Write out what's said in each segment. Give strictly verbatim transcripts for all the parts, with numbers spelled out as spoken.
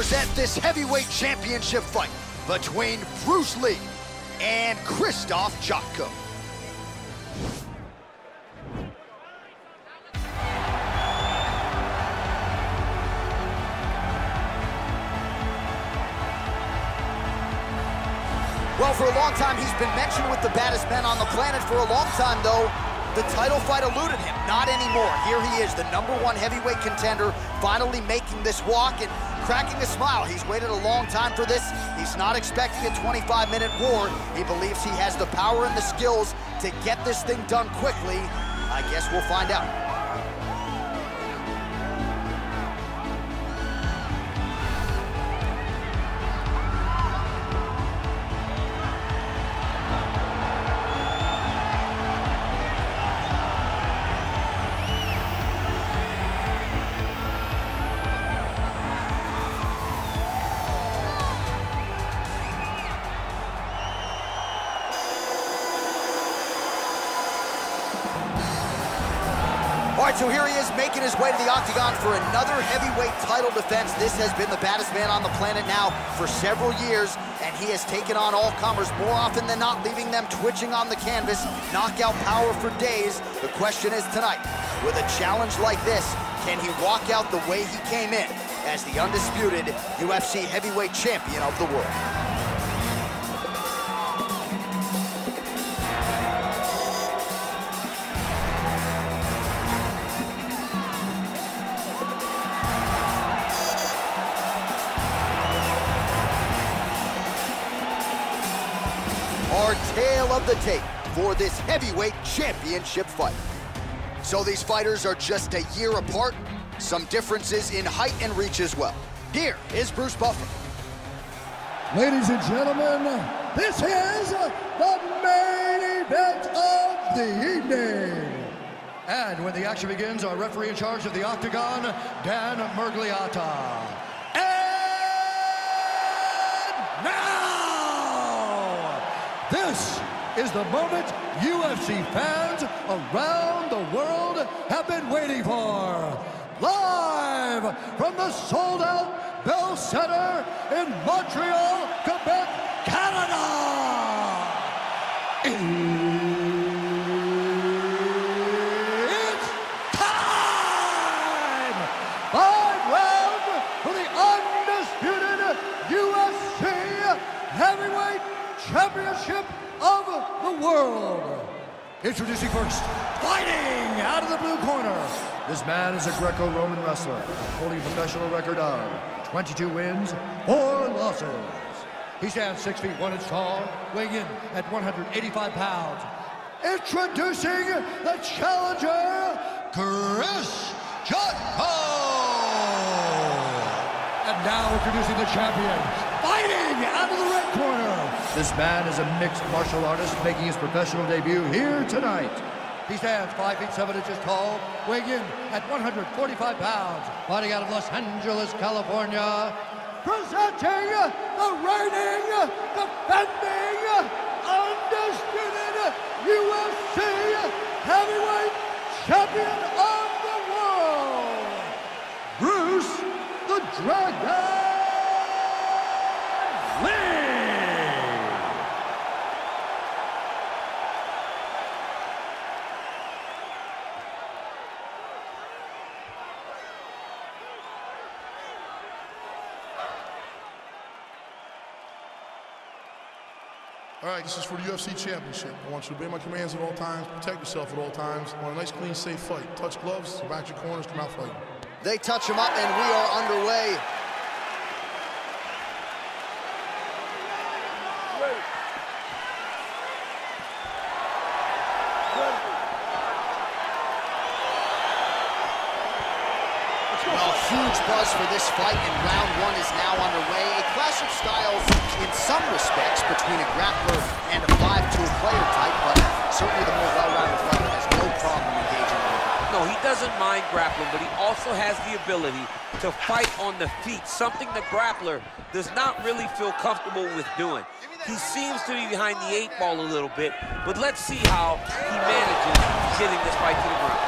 present this heavyweight championship fight between Bruce Lee and Krzysztof Jotko. Well, for a long time, he's been mentioned with the baddest men on the planet. For a long time, though, the title fight eluded him. Not anymore. Here he is, the number one heavyweight contender, finally making this walk and cracking a smile. He's waited a long time for this. He's not expecting a twenty-five minute war. He believes he has the power and the skills to get this thing done quickly. I guess we'll find out. All right, so here he is making his way to the octagon for another heavyweight title defense. This has been the baddest man on the planet now for several years, and he has taken on all comers more often than not, leaving them twitching on the canvas, knockout power for days. The question is tonight, with a challenge like this, can he walk out the way he came in as the undisputed U F C heavyweight champion of the world? Our tale of the tape for this heavyweight championship fight. So these fighters are just a year apart, some differences in height and reach as well. Here is Bruce Buffer. Ladies and gentlemen, this is the main event of the evening. And when the action begins, our referee in charge of the octagon, Dan Miragliotta. And now! This is the moment U F C fans around the world have been waiting for. Live from the sold-out Bell Center in Montreal, Quebec, Canada. It's time! Five rounds for the undisputed U F C heavyweight championship of the world. Introducing first, fighting out of the blue corner. This man is a Greco-Roman wrestler, holding a professional record of twenty-two wins, four losses. He stands six feet one inch tall, weighing in at one hundred eighty-five pounds. Introducing the challenger, Chris Jotko. And now introducing the champion, fighting out of the red corner. This man is a mixed martial artist making his professional debut here tonight. He stands five feet seven inches tall, weighing in at one hundred forty-five pounds. Fighting out of Los Angeles, California, presenting the reigning, defending, undisputed U F C heavyweight champion of the world, Bruce the Dragon. All right, this is for the U F C championship. I want you to obey my commands at all times, protect yourself at all times. I want a nice, clean, safe fight. Touch gloves, back your corners, come out fighting. They touch him up, and we are underway. A huge buzz for this fight, and round one is now underway. A clash of styles in some respects between a grappler and a five-tool player type, but certainly the more well-rounded fighter has no problem engaging in it. No, he doesn't mind grappling, but he also has the ability to fight on the feet, something the grappler does not really feel comfortable with doing. He seems to be behind the eight ball a little bit, but let's see how he manages getting this fight to the ground.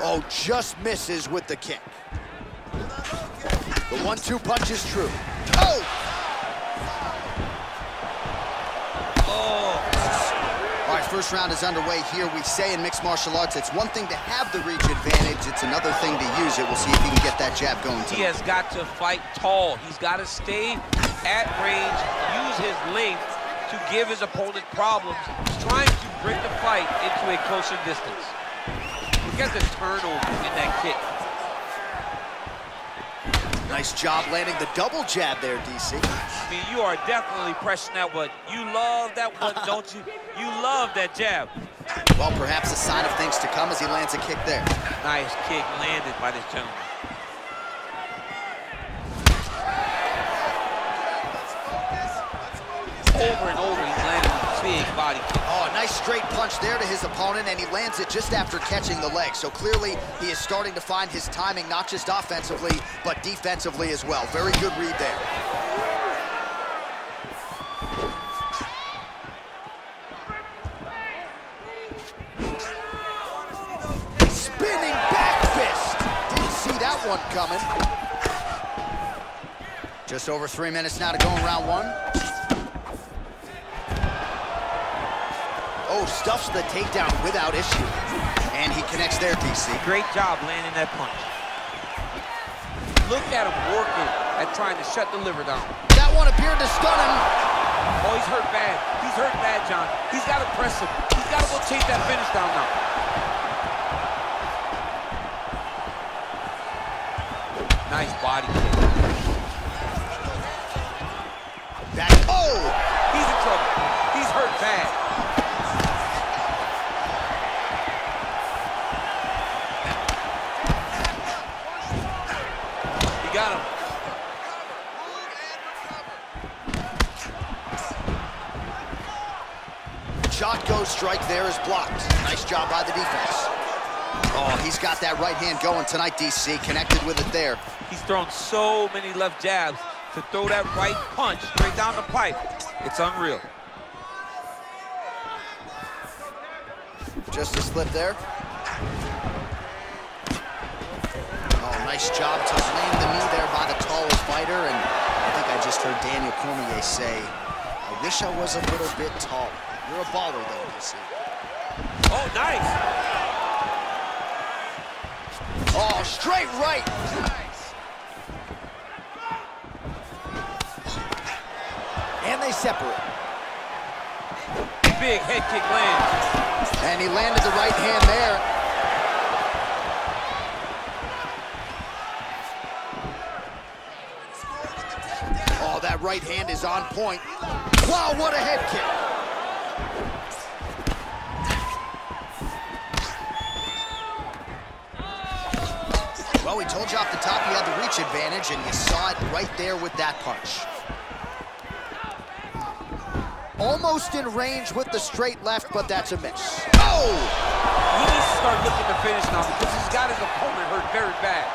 Oh, just misses with the kick. The one two punch is true. Oh! Oh! All right, first round is underway here. We say in mixed martial arts, it's one thing to have the reach advantage. It's another thing to use it. We'll see if he can get that jab going. He has got to fight tall. He's got to stay at range, use his length to give his opponent problems. He's trying to bring the fight into a closer distance. Look at the turnover in that kick. Nice job landing the double jab there, D C. I mean, you are definitely pressing that one. You love that one, don't you? You love that jab. Well, perhaps a sign of things to come as he lands a kick there. Nice kick landed by this gentleman. Over and over, he's landing a big body kick. Oh, a nice straight punch there to his opponent, and he lands it just after catching the leg. So clearly, he is starting to find his timing, not just offensively, but defensively as well. Very good read there. Spinning back fist. Didn't see that one coming. Just over three minutes now to go in round one. Oh, stuffs the takedown without issue. And he connects there, D C. Great job landing that punch. Look at him working at trying to shut the liver down. That one appeared to stun him. Oh, he's hurt bad. He's hurt bad, John. He's got to press him. He's got to go chase that finish down now. Nice body kick. That, oh! He's in trouble. He's hurt bad. Got him. Jotko's strike there is blocked. Nice job by the defense. Oh, he's got that right hand going tonight, D C. Connected with it there. He's thrown so many left jabs. To throw that right punch straight down the pipe, it's unreal. Just a slip there. Nice job to land the knee there by the tallest fighter, and I think I just heard Daniel Cormier say, I wish I was a little bit taller. You're a baller, though, you see. Oh, nice! Oh, straight right! Nice. And they separate. Big head kick lands. And he landed the right hand there. That right hand is on point. Wow, what a head kick. Well, we told you off the top you had the reach advantage, and you saw it right there with that punch. Almost in range with the straight left, but that's a miss. Oh! He needs to start looking to finish now because he's got his opponent hurt very bad.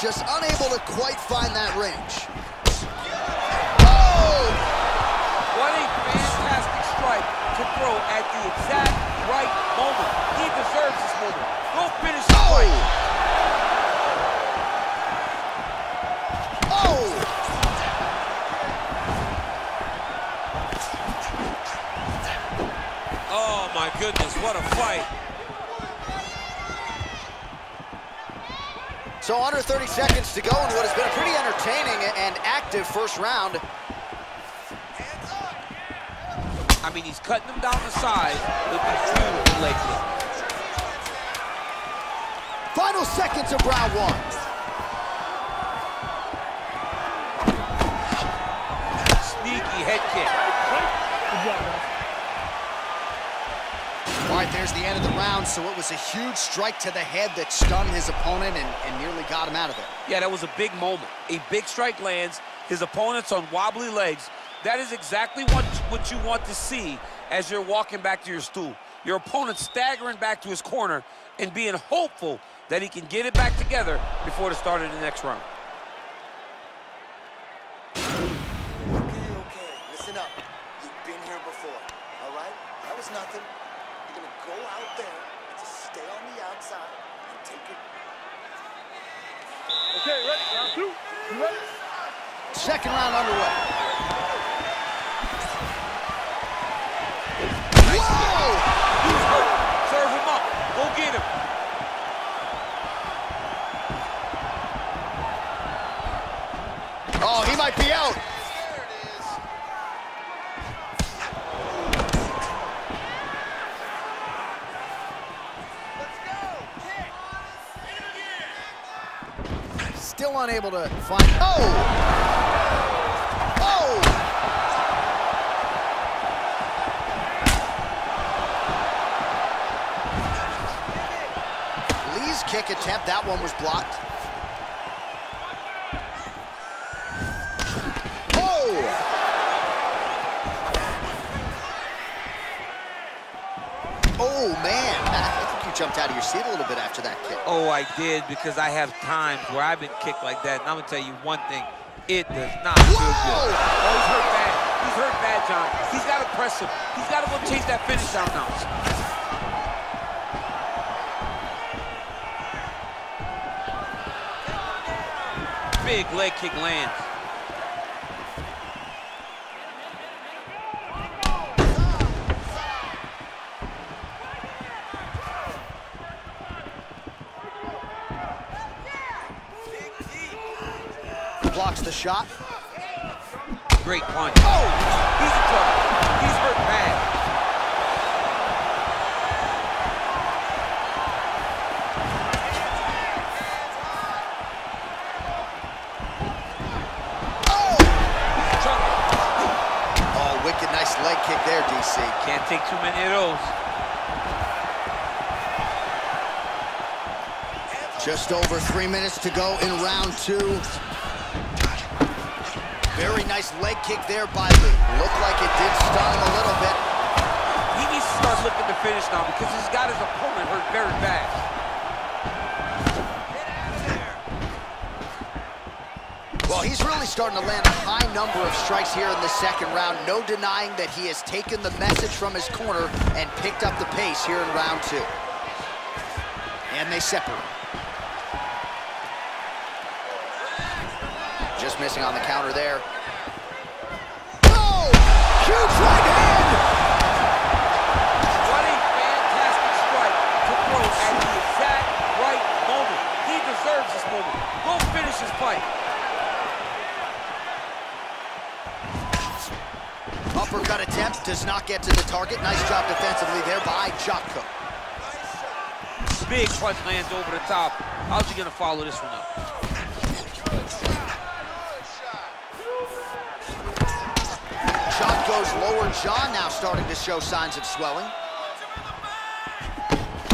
Just unable to quite find that range. Oh! What a fantastic strike to throw at the exact right moment. He deserves this moment. Go finish the fight. Oh! Oh! Oh my goodness, what a fight. So under thirty seconds to go in what has been a pretty entertaining and active first round. I mean, he's cutting him down the side with a beautiful leg kick. Final seconds of round one. Sneaky head kick. All right, there's the end of the round, so it was a huge strike to the head that stunned his opponent and, and nearly got him out of there. Yeah, that was a big moment. A big strike lands, his opponent's on wobbly legs. That is exactly what, what you want to see as you're walking back to your stool. Your opponent staggering back to his corner and being hopeful that he can get it back together before the start of the next round. Okay, okay, listen up. You've been here before, all right? That was nothing. You're going to go out there and just stay on the outside and take it. Okay, ready? Round two. You ready? Second round underway. Nice. Whoa! He's hurt. Serve him up. Go get him. Oh, he might be out. Still unable to find. Oh! Oh! Lee's kick attempt. That one was blocked. Oh! Oh, man. I think you jumped out of your seat a little bit after that kick. Oh, I did, because I have times where I've been kicked like that, and I'm going to tell you one thing, it does not feel good. Oh, he's hurt bad. He's hurt bad, John. He's got to press him. He's got to go chase that finish out now. Big leg kick lands. Blocks the shot. Great punch. Oh! He's in trouble. He's hurt bad. Oh! He's in trouble. Oh, wicked nice leg kick there, D C. Can't take too many of those. Just over three minutes to go in round two. Very nice leg kick there by Lee. Looked like it did stun him a little bit. He needs to start looking to finish now because he's got his opponent hurt very bad. Get out of there. Well, he's really starting to land a high number of strikes here in the second round. No denying that he has taken the message from his corner and picked up the pace here in round two. And they separate. Just missing on the counter there. Oh! Huge right hand! What a fantastic strike to throw at the exact right moment. He deserves this moment. Go finish his fight. Uppercut attempt does not get to the target. Nice job defensively there by Jotko. Big punch lands over the top. How's he gonna follow this one up? Jotko's lower jaw now starting to show signs of swelling.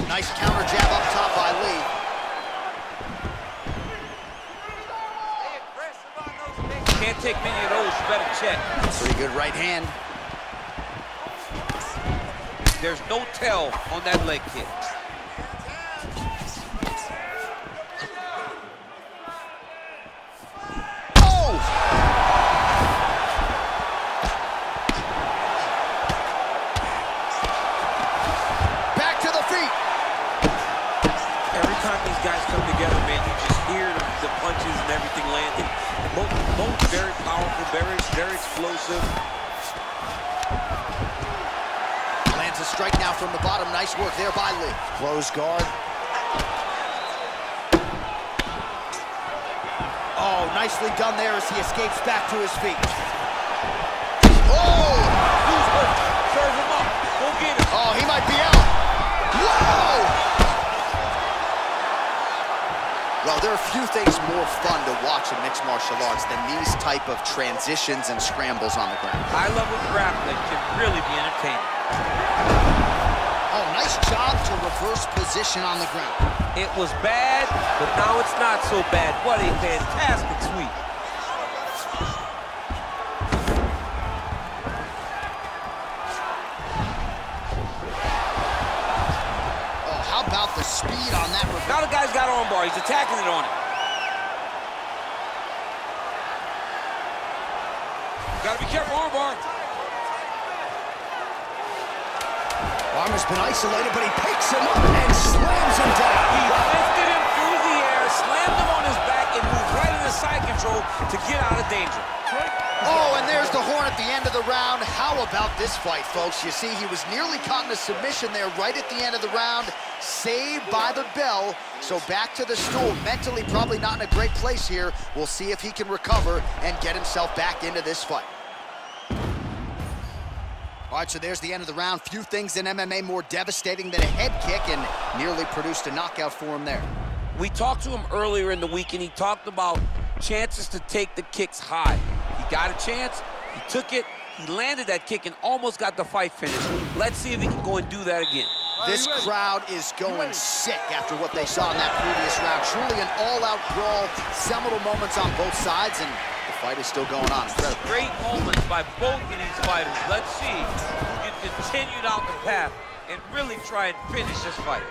Nice counter jab up top by Lee. Can't take many of those, better check. Pretty good right hand. There's no tell on that leg kick. Lands a strike now from the bottom. Nice work there by Lee. Close guard. Oh, nicely done there as he escapes back to his feet. Oh! He's hurt. Serve him up. Go get him. Oh, he might be out. Whoa! Well, there are few things more fun to watch in mixed martial arts than these type of transitions and scrambles on the ground. High-level grappling can really be entertaining. Oh, nice job to reverse position on the ground. It was bad, but now it's not so bad. What a fantastic sweep. Oh, how about the speed on that reverse? Now the guy's got an armbar. He's attacking it on it. Gotta be careful, armbar. Arm has been isolated, but he picks him up and slams him down. He lifted him through the air, slammed him on his back, and moved right into side control to get out of danger. Oh, and there's the horn at the end of the round. How about this fight, folks? You see, he was nearly caught in a submission there right at the end of the round. Saved by the bell, so back to the stool. Mentally, probably not in a great place here. We'll see if he can recover and get himself back into this fight. All right, so there's the end of the round. Few things in M M A more devastating than a head kick, and nearly produced a knockout for him there. We talked to him earlier in the week, and he talked about chances to take the kicks high. He got a chance, he took it, he landed that kick and almost got the fight finished. Let's see if he can go and do that again. This crowd is going sick after what they saw in that previous round. Truly an all-out brawl, seminal moments on both sides, and the fight is still going on. Incredible. Great moments by both of these fighters. Let's see who can continue down the path and really try and finish this fight.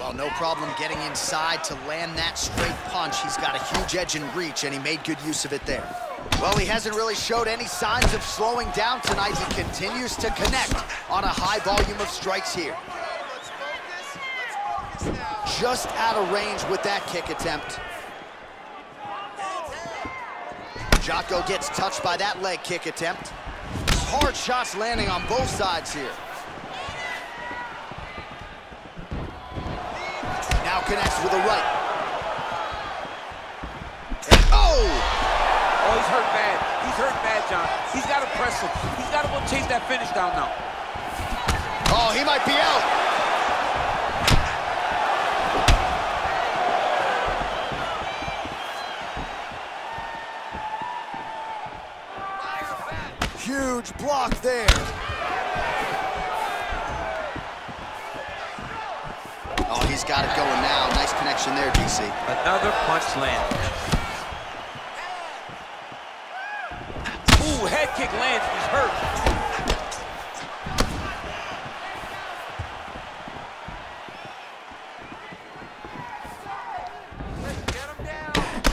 Well, no problem getting inside to land that straight punch. He's got a huge edge in reach, and he made good use of it there. Well, he hasn't really showed any signs of slowing down tonight. He continues to connect on a high volume of strikes here. Let's focus. Let's focus now. Just out of range with that kick attempt. Jotko gets touched by that leg kick attempt. Hard shots landing on both sides here. Now connects with a right. And oh! Oh, he's hurt bad. He's hurt bad, John. He's got to press him. He's got to go chase that finish down now. Oh, he might be out. Huge block there. He's got it going now. Nice connection there, D C. Another punch landed. Ooh, head kick lands. He's hurt.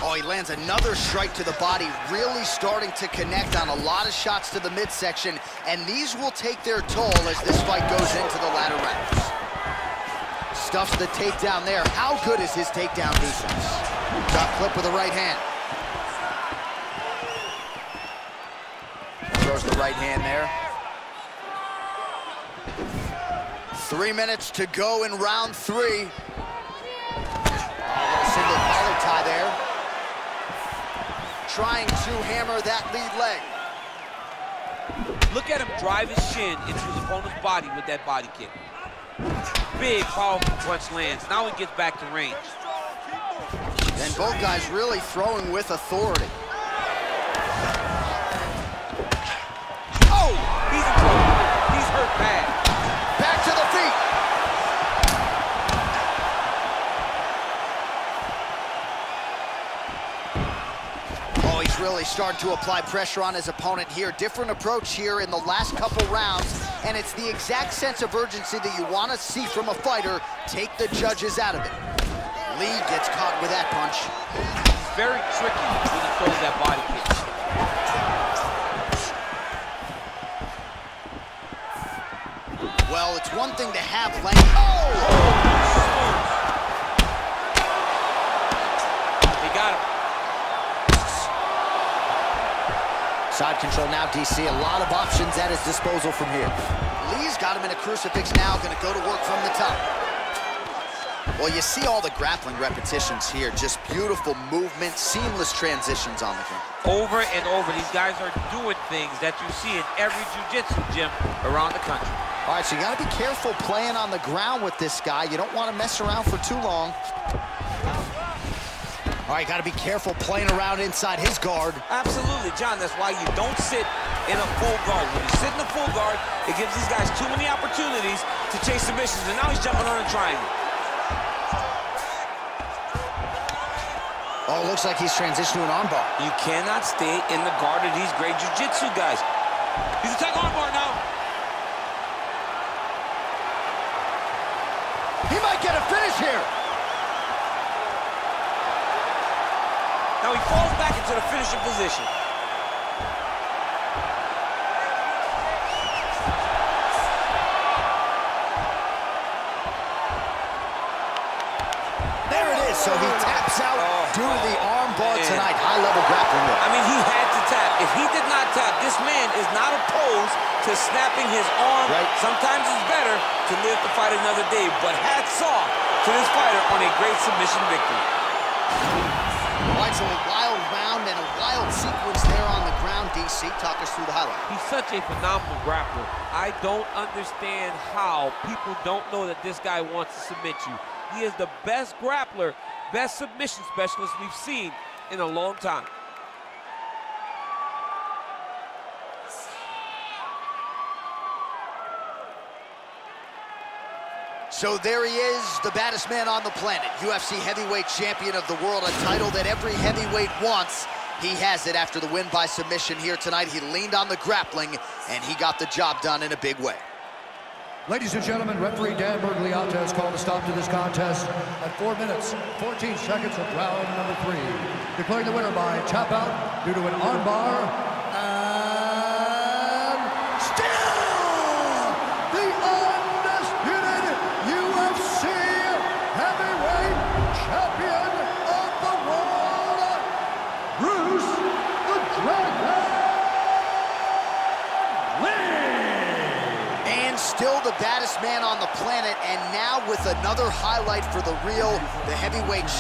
Oh, he lands another strike to the body. Really starting to connect on a lot of shots to the midsection. And these will take their toll as this fight goes into the latter rounds. Stuffs the takedown there. How good is his takedown defense? Top clip with the right hand. Throws the right hand there. Three minutes to go in round three. Oh, single collar tie there. Trying to hammer that lead leg. Look at him drive his shin into his opponent's body with that body kick. Big, powerful punch lands. Now he gets back to range. And both guys really throwing with authority. Oh! He's in trouble. He's hurt bad. Back to the feet. Oh, he's really starting to apply pressure on his opponent here. Different approach here in the last couple rounds. And it's the exact sense of urgency that you want to see from a fighter. Take the judges out of it. Lee gets caught with that punch. It's very tricky when he throws that body kick. Well, it's one thing to have length. Oh! He got him. Side control now, D C. A lot of options at his disposal from here. Lee's got him in a crucifix now, gonna go to work from the top. Well, you see all the grappling repetitions here. Just beautiful movement, seamless transitions on the ground. Over and over, these guys are doing things that you see in every jiu-jitsu gym around the country. All right, so you gotta be careful playing on the ground with this guy. You don't wanna mess around for too long. All right, got to be careful playing around inside his guard. Absolutely, John. That's why you don't sit in a full guard. When you sit in a full guard, it gives these guys too many opportunities to chase submissions, and now he's jumping on a triangle. Oh, it looks like he's transitioning to an armbar. You cannot stay in the guard of these great jiu-jitsu guys. He's attacking armbar now. He might get a finish here. Now he falls back into the finishing position. do to the arm bar tonight? High-level grappling work. I mean, he had to tap. If he did not tap, this man is not opposed to snapping his arm. Right. Sometimes it's better to live to fight another day. But hats off to this fighter on a great submission victory. All right, so a wild round and a wild sequence there on the ground, D C. Talk us through the highlight. He's such a phenomenal grappler. I don't understand how people don't know that this guy wants to submit you. He is the best grappler, best submission specialist we've seen in a long time. So there he is, the baddest man on the planet, U F C heavyweight champion of the world, a title that every heavyweight wants. He has it after the win by submission here tonight. He leaned on the grappling, and he got the job done in a big way. Ladies and gentlemen, referee Dan Miragliotta has called a stop to this contest at four minutes, fourteen seconds of round number three. Declaring the winner by tap out due to an arm bar, and still the undisputed U F C heavyweight champion of the world, Bruce the Dragon. Still the baddest man on the planet, and now with another highlight for the real, the heavyweight champion.